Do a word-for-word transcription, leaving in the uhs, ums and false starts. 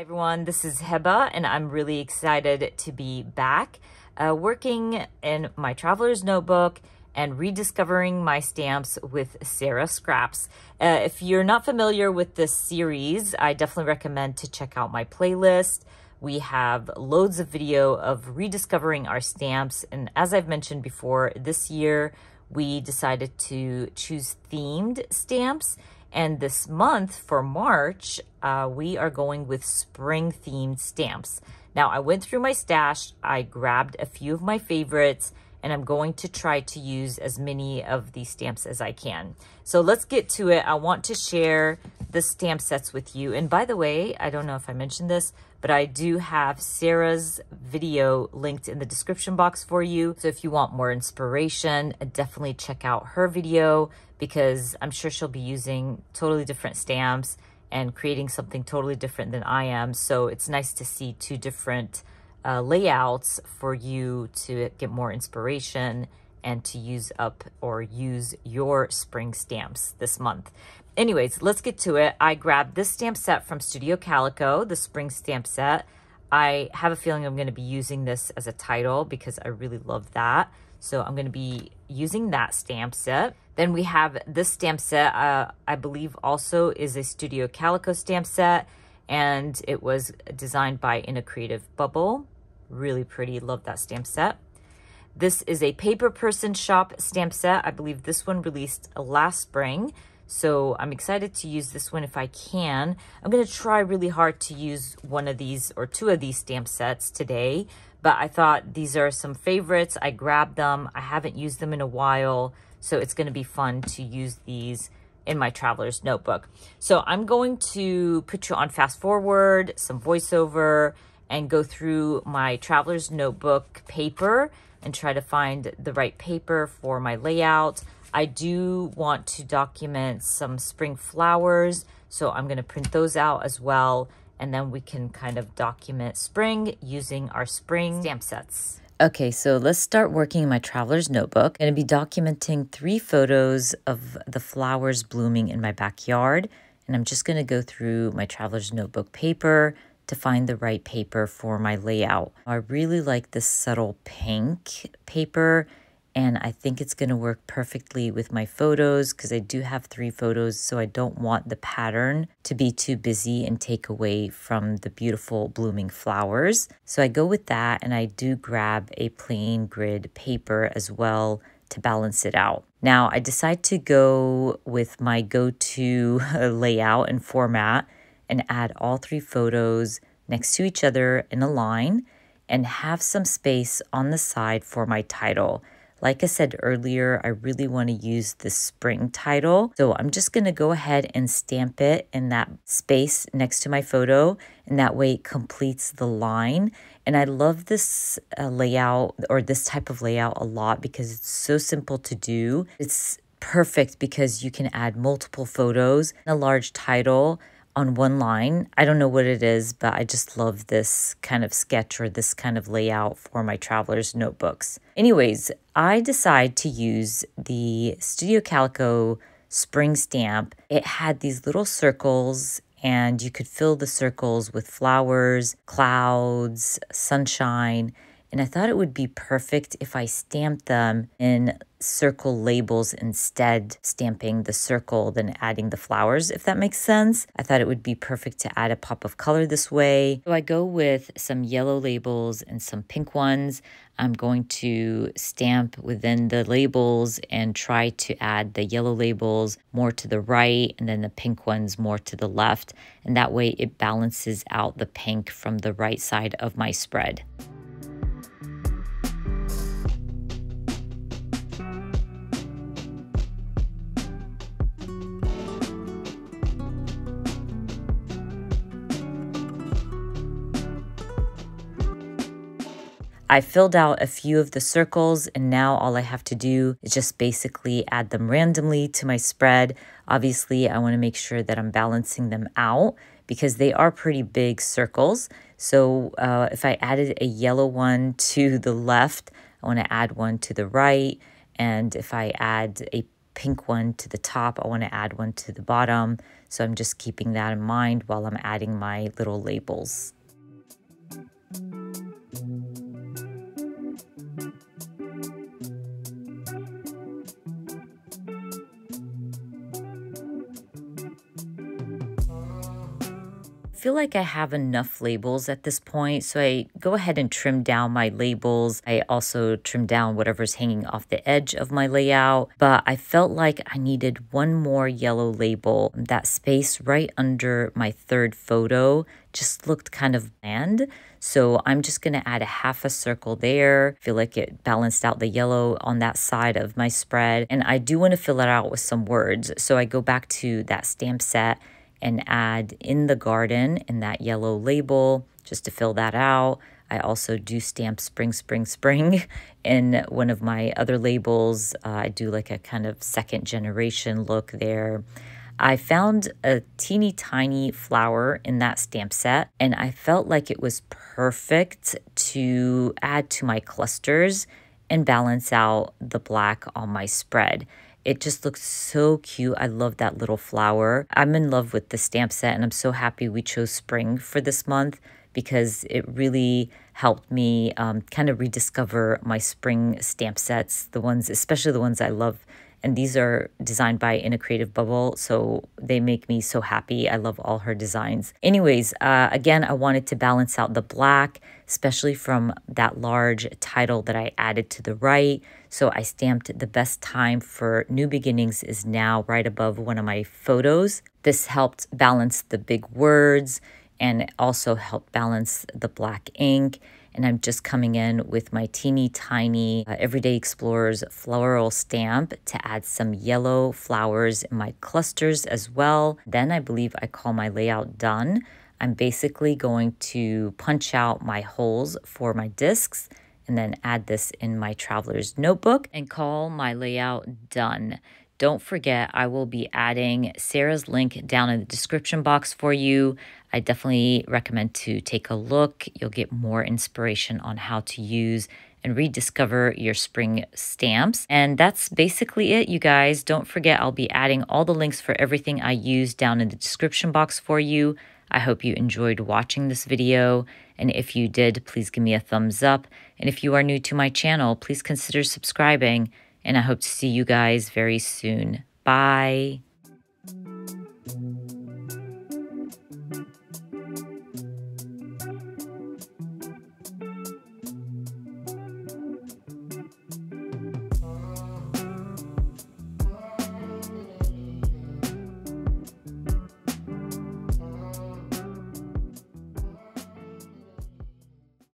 Hi everyone, this is Heba and I'm really excited to be back uh, working in my Traveler's Notebook and rediscovering my stamps with Sarah Scraps. Uh, if you're not familiar with this series, I definitely recommend to check out my playlist. We have loads of video of rediscovering our stamps, and as I've mentioned before, this year we decided to choose themed stamps. And this month for March, uh, we are going with spring themed stamps. Now I went through my stash, I grabbed a few of my favorites, and I'm going to try to use as many of these stamps as I can. So let's get to it. I want to share the stamp sets with you. And by the way, I don't know if I mentioned this, but I do have Sarah's video linked in the description box for you. So if you want more inspiration, definitely check out her video because I'm sure she'll be using totally different stamps and creating something totally different than I am. So it's nice to see two different Uh, layouts for you to get more inspiration and to use up or use your spring stamps this month. Anyways, let's get to it. I grabbed this stamp set from Studio Calico, the spring stamp set. I have a feeling I'm going to be using this as a title because I really love that. So I'm going to be using that stamp set. Then we have this stamp set, uh, I believe also is a Studio Calico stamp set. And it was designed by In a Creative Bubble. Really pretty, love that stamp set. This is a Paper Person Shop stamp set. I believe this one released last spring. So I'm excited to use this one if I can. I'm gonna try really hard to use one of these or two of these stamp sets today, but I thought these are some favorites. I grabbed them, I haven't used them in a while. So it's gonna be fun to use these in my Traveler's Notebook. So I'm going to put you on fast forward, some voiceover, and go through my Traveler's Notebook paper and try to find the right paper for my layout. I do want to document some spring flowers, so I'm gonna print those out as well, and then we can kind of document spring using our spring stamp sets. Okay, so let's start working in my Traveler's Notebook. I'm gonna be documenting three photos of the flowers blooming in my backyard. And I'm just gonna go through my Traveler's Notebook paper to find the right paper for my layout. I really like this subtle pink paper, and I think it's gonna work perfectly with my photos because I do have three photos, so I don't want the pattern to be too busy and take away from the beautiful blooming flowers. So I go with that, and I do grab a plain grid paper as well to balance it out. Now I decide to go with my go-to layout and format and add all three photos next to each other in a line and have some space on the side for my title. Like I said earlier, I really want to use the spring title. So I'm just going to go ahead and stamp it in that space next to my photo. And that way it completes the line. And I love this uh, layout or this type of layout a lot because it's so simple to do. It's perfect because you can add multiple photos and a large title on one line. I don't know what it is, but I just love this kind of sketch or this kind of layout for my Traveler's Notebooks. Anyways, I decide to use the Studio Calico spring stamp. It had these little circles and you could fill the circles with flowers, clouds, sunshine, and I thought it would be perfect if I stamped them in circle labels instead, stamping the circle than adding the flowers, if that makes sense. I thought it would be perfect to add a pop of color this way. So I go with some yellow labels and some pink ones. I'm going to stamp within the labels and try to add the yellow labels more to the right and then the pink ones more to the left. And that way it balances out the pink from the right side of my spread. I filled out a few of the circles and now all I have to do is just basically add them randomly to my spread. Obviously, I want to make sure that I'm balancing them out because they are pretty big circles. So uh, if I added a yellow one to the left, I want to add one to the right. And if I add a pink one to the top. I want to add one to the bottom. So I'm just keeping that in mind while I'm adding my little labels. I feel like I have enough labels at this point, so I go ahead and trim down my labels. I also trim down whatever's hanging off the edge of my layout, but I felt like I needed one more yellow label. That space right under my third photo just looked kind of bland, so I'm just gonna add a half a circle there. I feel like it balanced out the yellow on that side of my spread, and I do want to fill it out with some words, so I go back to that stamp set and add in the garden in that yellow label just to fill that out. I also do stamp spring, spring, spring in one of my other labels. Uh, I do like a kind of second generation look there. I found a teeny tiny flower in that stamp set, and I felt like it was perfect to add to my clusters and balance out the black on my spread. It just looks so cute. I love that little flower. I'm in love with the stamp set, and I'm so happy we chose spring for this month because it really helped me um, kind of rediscover my spring stamp sets, the ones, especially the ones I love. And these are designed by In a Creative Bubble, so they make me so happy. I love all her designs. Anyways, uh, again, I wanted to balance out the black, especially from that large title that I added to the right. So I stamped "The best time for new beginnings is now" right above one of my photos. This helped balance the big words, and it also helped balance the black ink. And I'm just coming in with my teeny tiny uh, Everyday Explorers floral stamp to add some yellow flowers in my clusters as well. Then I believe I call my layout done. I'm basically going to punch out my holes for my discs and then add this in my Traveler's Notebook and call my layout done. Don't forget, I will be adding Sarah's link down in the description box for you. I definitely recommend to take a look. You'll get more inspiration on how to use and rediscover your spring stamps. And that's basically it, you guys. Don't forget, I'll be adding all the links for everything I use down in the description box for you. I hope you enjoyed watching this video. And if you did, please give me a thumbs up. And if you are new to my channel, please consider subscribing. And I hope to see you guys very soon. Bye.